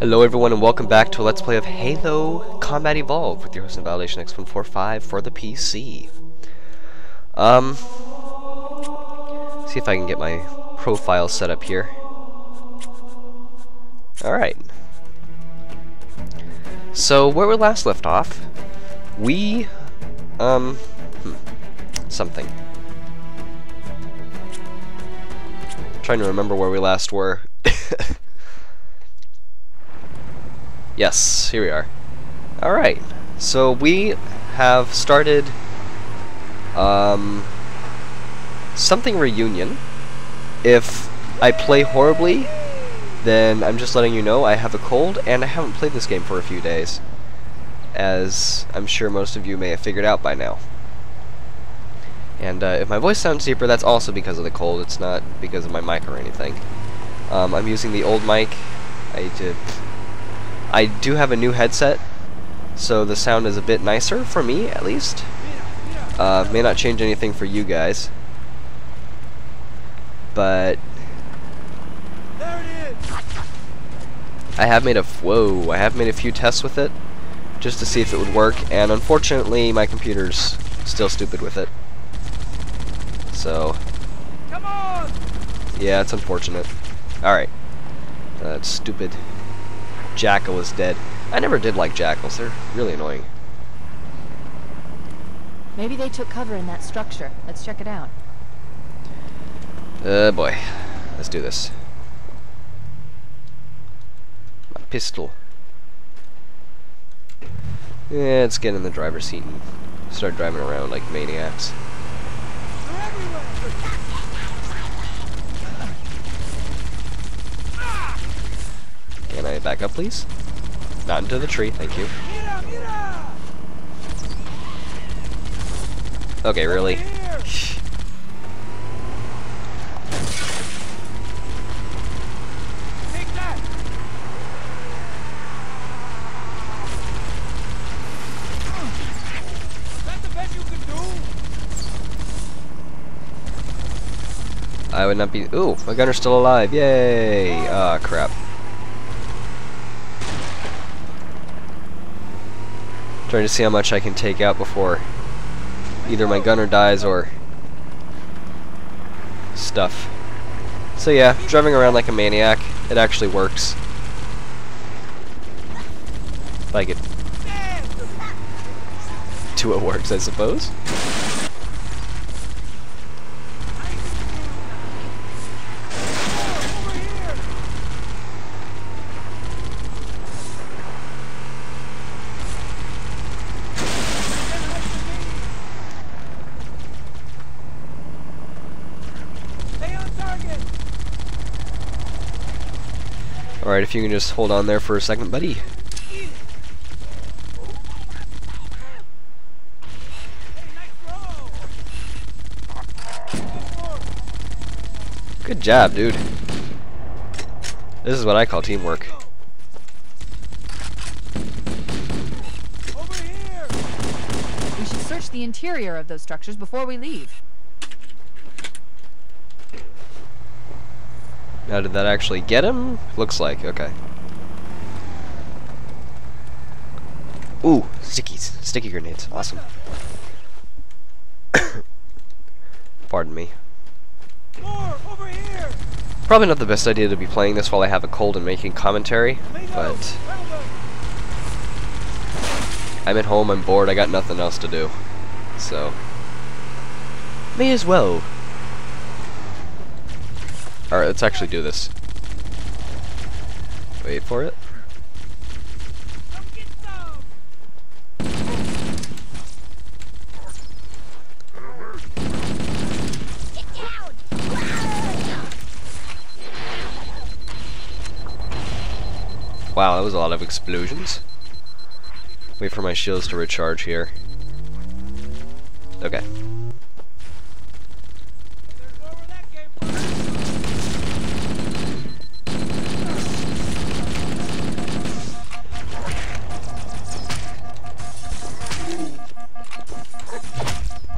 Hello everyone and welcome back to a Let's Play of Halo Combat Evolved with your host InvalidationX145 for the PC. See if I can get my profile set up here. Alright. So where we last left off, we I'm trying to remember where we last were. Yes, here we are. Alright, so we have started something reunion. If I play horribly, then I'm just letting you know I have a cold and I haven't played this game for a few days, as I'm sure most of you may have figured out by now. And if my voice sounds deeper, that's also because of the cold. It's not because of my mic or anything. I'm using the old mic. I do have a new headset, so the sound is a bit nicer for me, at least. May not change anything for you guys, but I have made a few tests with it just to see if it would work, and unfortunately, my computer's still stupid with it. So, yeah, it's unfortunate. All right, that's stupid. Jackal is dead. I never did like jackals. They're really annoying. Maybe they took cover in that structure. Let's check it out. Boy. Let's do this. My pistol. Yeah, let's get in the driver's seat and start driving around like maniacs. Can I back up, please? Not into the tree, thank you. Okay, really? I would not be. Ooh, my gunner's still alive! Yay! Ah, crap. Trying to see how much I can take out before either my gunner dies or stuff. So yeah, driving around like a maniac, it actually works. If I get to what works, I suppose. Alright, if you can just hold on there for a second, buddy. Good job, dude. This is what I call teamwork. We should search the interior of those structures before we leave. Now, did that actually get him? Looks like, okay. Ooh, stickies. Sticky grenades. Awesome. Pardon me. More, over here. Probably not the best idea to be playing this while I have a cold and making commentary, but I'm at home, I'm bored, I got nothing else to do. So, may as well. Alright, let's actually do this. Wait for it. Wow, that was a lot of explosions. Wait for my shields to recharge here. Okay.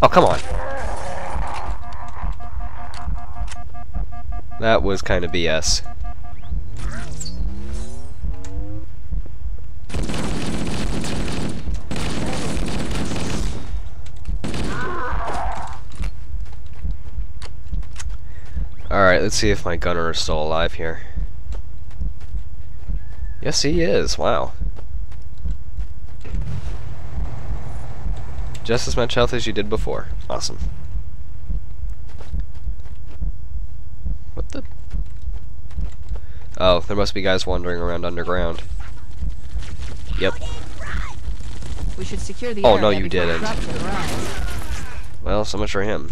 Oh, come on. That was kind of BS. Alright, let's see if my gunner is still alive here. Yes, he is. Wow. Just as much health as you did before. Awesome. What the? Oh, there must be guys wandering around underground. Yep. We should secure the. Oh no, you didn't. Well, so much for him.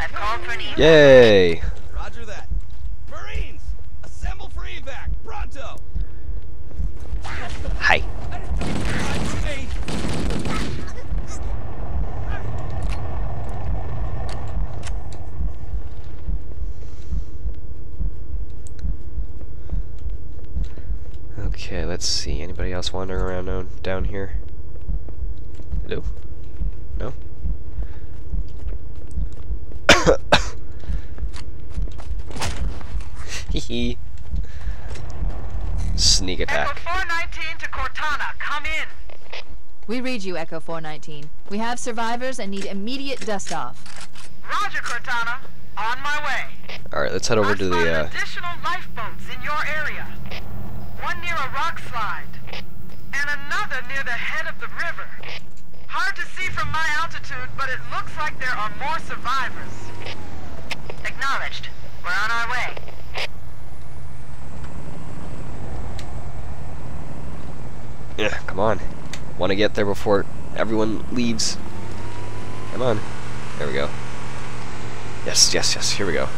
I've called for an evac. Yay! Roger that. Marines, assemble for evac, pronto. Hi. Okay, let's see. Anybody else wandering around down here? Hello? No? Hee. Sneak attack. Echo 419 to Cortana, come in. We read you, Echo 419. We have survivors and need immediate dust off. Roger, Cortana. On my way. Alright, let's head over to the additional lifeboats in your area. One near a rock slide, and another near the head of the river. Hard to see from my altitude, but it looks like there are more survivors. Acknowledged. We're on our way. Yeah, come on. Want to get there before everyone leaves. Come on. There we go. Yes, yes, yes. Here we go.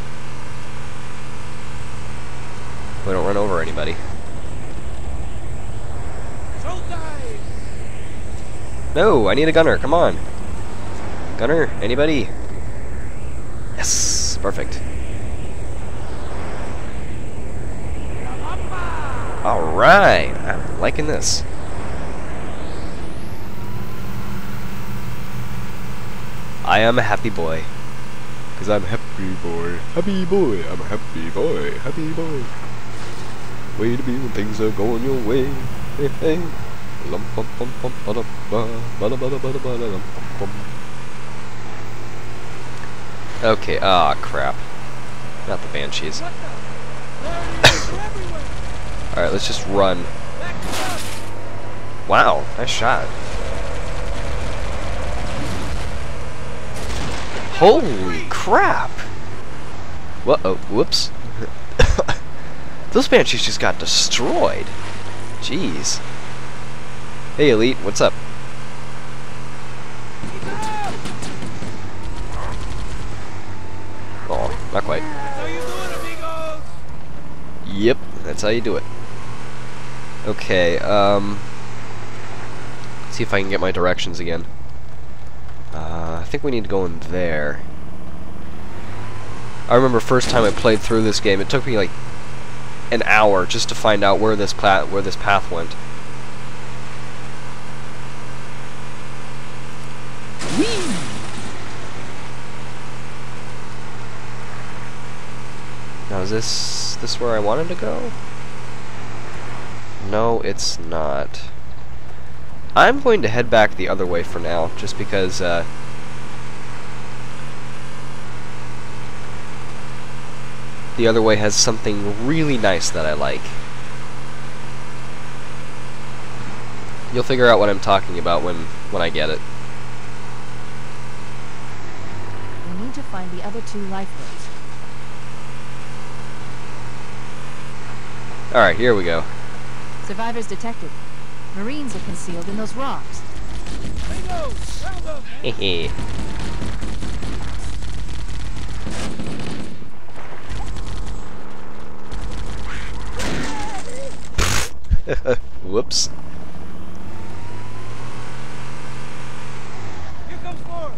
We don't run over anybody. No, I need a gunner, come on. Gunner, anybody? Yes, perfect. Alright, I'm liking this. I am a happy boy. Because I'm happy boy, happy boy, I'm happy boy, happy boy. Way to be when things are going your way. Hey, hey. Okay, ah, crap. Not the banshees. Alright, let's just run. Wow, nice shot. Holy crap! Whoa, whoops. Those banshees just got destroyed. Jeez. Hey Elite, what's up? Oh, not quite. Yep, that's how you do it. Okay, let's see if I can get my directions again. I think we need to go in there. I remember first time I played through this game, it took me like an hour just to find out where this path went. Whee! Now is this where I wanted to go? No, it's not. I'm going to head back the other way for now, just because the other way has something really nice that I like. You'll figure out what I'm talking about when I get it. To find the other two lifeboats. Alright, here we go. Survivors detected. Marines are concealed in those rocks. Hehe. Whoops. Here comes four.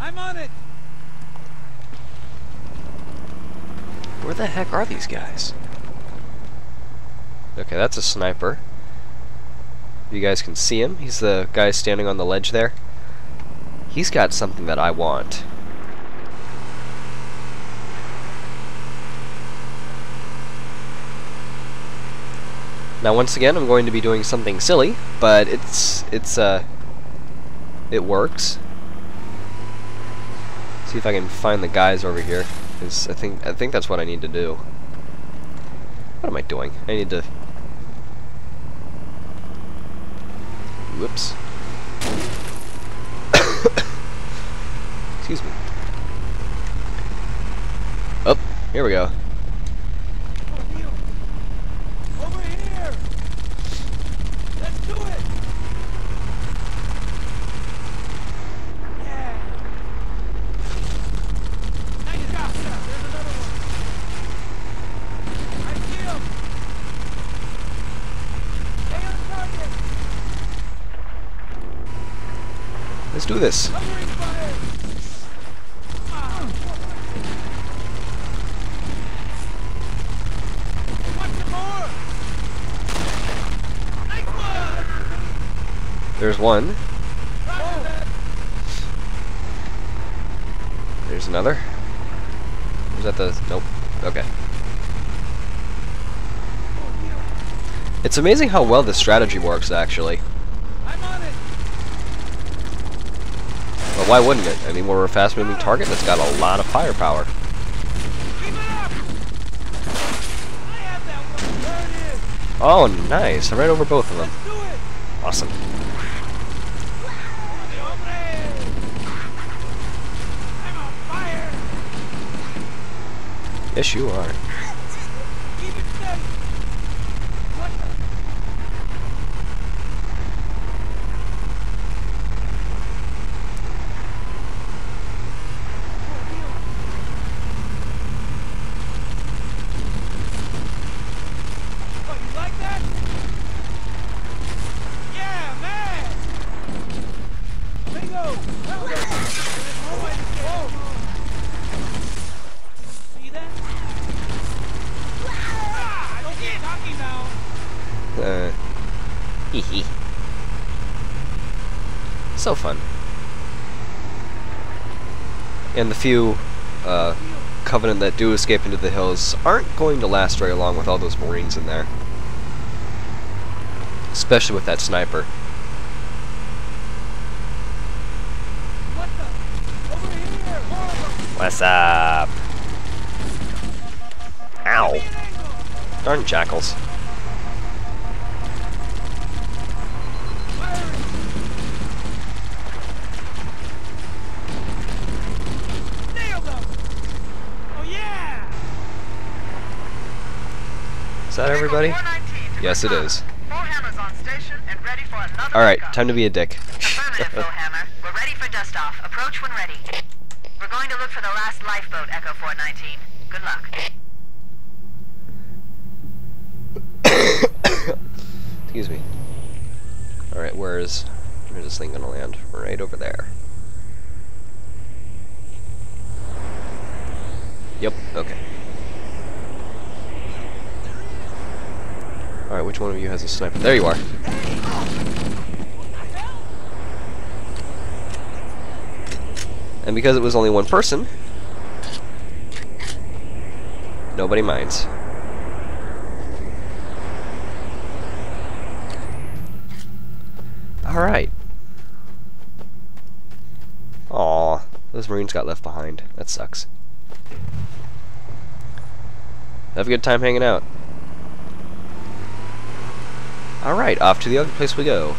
I'm on it. Where the heck are these guys? Okay, that's a sniper. You guys can see him. He's the guy standing on the ledge there. He's got something that I want. Now, once again, I'm going to be doing something silly, but it works. See if I can find the guys over here. Cause I think that's what I need to do. What am I doing? I need to. Whoops. Excuse me. Oh, here we go. Over here. Let's do it. Yeah. Nice job, sir. There's another one. I see him. Stay on target. Let's do this. There's one. There's another. Is that the... Nope. Okay. It's amazing how well this strategy works, actually. Well, why wouldn't it? I mean, we're a fast-moving target that's got a lot of firepower. Oh, nice. I ran over both of them. Awesome. Yes, you are. So fun. And the few Covenant that do escape into the hills aren't going to last very long with all those Marines in there. Especially with that sniper. What the? Over here. What's up? Ow. Darn jackals. Is that everybody? Yes, it is. All right, time to be a dick. Affirmative, Bowhammer. We're ready for dust off. Approach when ready. We're going to look for the last lifeboat, Echo 419. Good luck. Excuse me. All right, where's this thing gonna land? Right over there. Yep. Okay. Alright, which one of you has a sniper? There you are. And because it was only one person, nobody minds. Alright. Aww, those Marines got left behind. That sucks. Have a good time hanging out. Alright, off to the other place we go.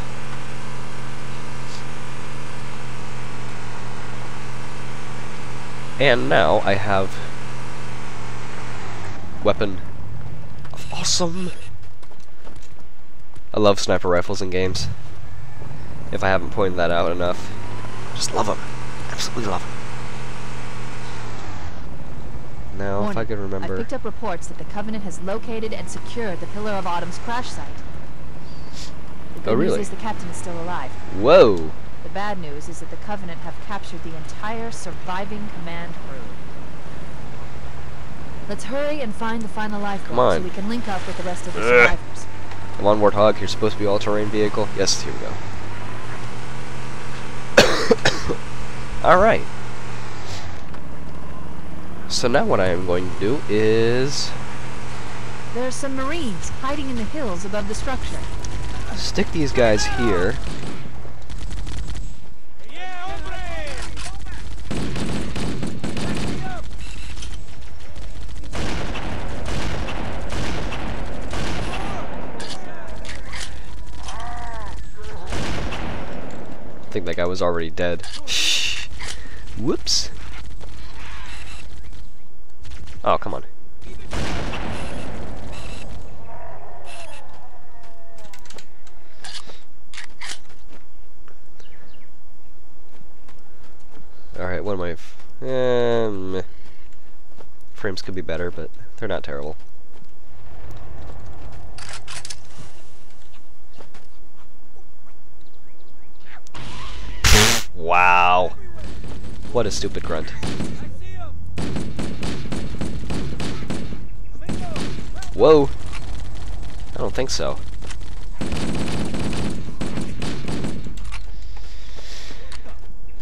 And now I have weapon of awesome. I love sniper rifles in games. If I haven't pointed that out enough. Just love them. Absolutely love them. Now, if I could remember... I picked up reports that the Covenant has located and secured the Pillar of Autumn's crash site. The good news is the captain is still alive. Whoa. The bad news is that the Covenant have captured the entire surviving command crew. Let's hurry and find the final lifeboat so we can link up with the rest of the survivors. Come on, Warthog. You're supposed to be all-terrain vehicle. Yes, here we go. All right. So now what I am going to do is... There are some Marines hiding in the hills above the structure. Stick these guys here. think that guy was already dead. Whoops. Oh, come on. Alright, what am I... meh. Frames could be better, but they're not terrible. Wow. What a stupid grunt. Whoa. I don't think so.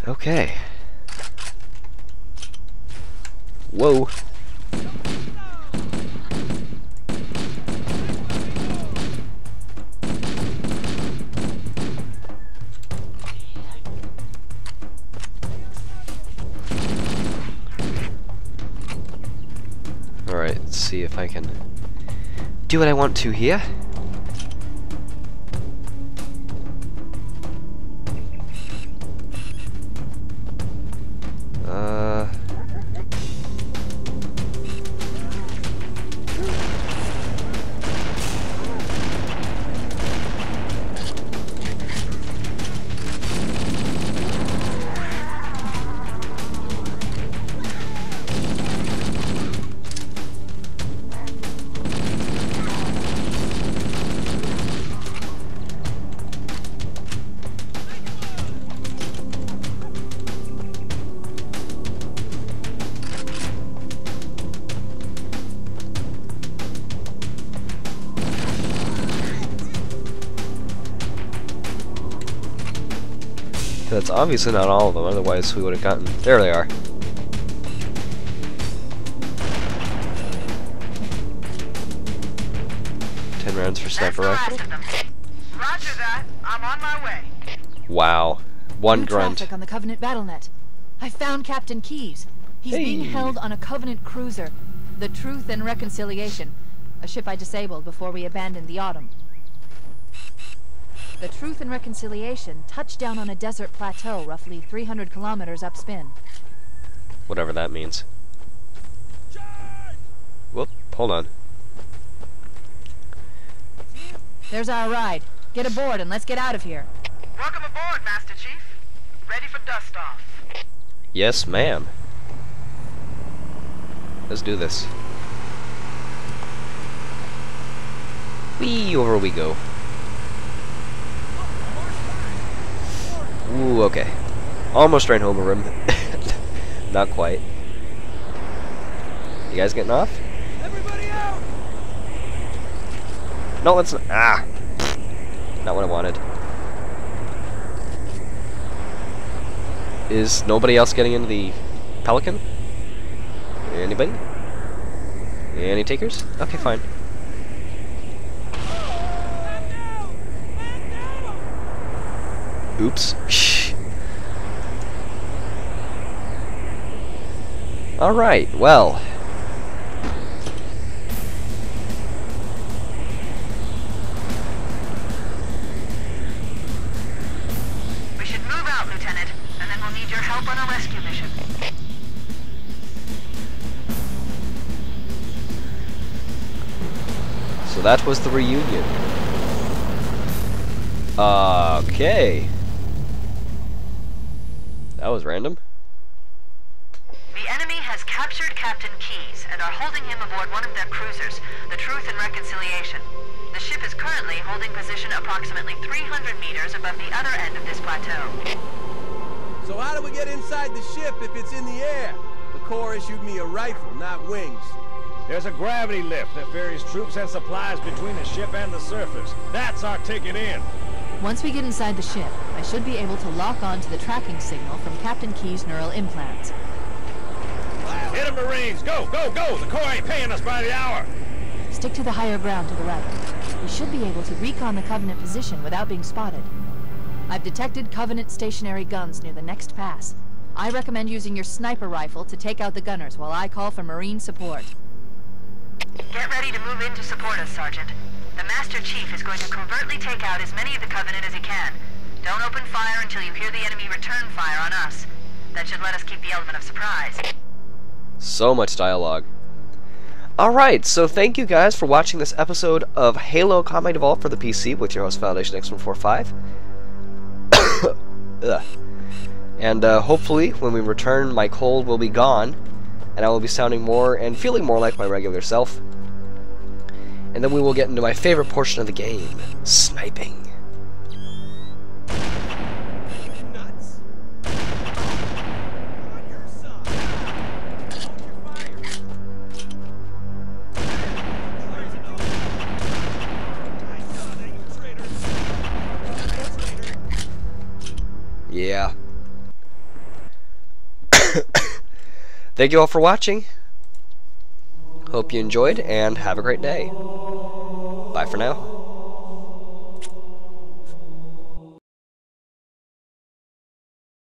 Okay. Whoa. Alright, let's see if I can do what I want to here. That's obviously not all of them, otherwise we would have gotten... There they are. Ten rounds for sniper rifle. Roger that. I'm on my way. Wow. One grunt. On the Covenant battlenet. I found Captain Keys. He's being held on a Covenant cruiser, the Truth and Reconciliation, a ship I disabled before we abandoned the Autumn. The Truth and Reconciliation touched down on a desert plateau roughly 300 kilometers upspin. Whatever that means. Whoop, hold on. There's our ride. Get aboard and let's get out of here. Welcome aboard, Master Chief. Ready for dust off. Yes, ma'am. Let's do this. Wee, over we go. Ooh, okay. Almost ran home a room. Not quite. You guys getting off? Everybody out! No, let's not. Ah! Not what I wanted. Is nobody else getting into the Pelican? Anybody? Any takers? Okay, fine. Oops. Alright, well. We should move out, Lieutenant, and then we'll need your help on a rescue mission. So that was the reunion. Okay. That was random. The enemy has captured Captain Keys and are holding him aboard one of their cruisers, the Truth and Reconciliation. The ship is currently holding position approximately 300 meters above the other end of this plateau. So how do we get inside the ship if it's in the air? The Corps issued me a rifle, not wings. There's a gravity lift that ferries troops and supplies between the ship and the surface. That's our ticket in. Once we get inside the ship, I should be able to lock on to the tracking signal from Captain Key's neural implants. Hit him, Marines! Go, go, go! The Corps ain't paying us by the hour! Stick to the higher ground to the right. We should be able to recon the Covenant position without being spotted. I've detected Covenant stationary guns near the next pass. I recommend using your sniper rifle to take out the gunners while I call for Marine support. Get ready to move in to support us, Sergeant. The Master Chief is going to covertly take out as many of the Covenant as he can. Don't open fire until you hear the enemy return fire on us. That should let us keep the element of surprise. So much dialogue. Alright, so thank you guys for watching this episode of Halo Combat Evolved for the PC with your host InvalidationX145. Ugh. And hopefully when we return, my cold will be gone and I will be sounding more and feeling more like my regular self. And then we will get into my favorite portion of the game, sniping. Yeah. Thank you all for watching. Hope you enjoyed and have a great day. Bye for now.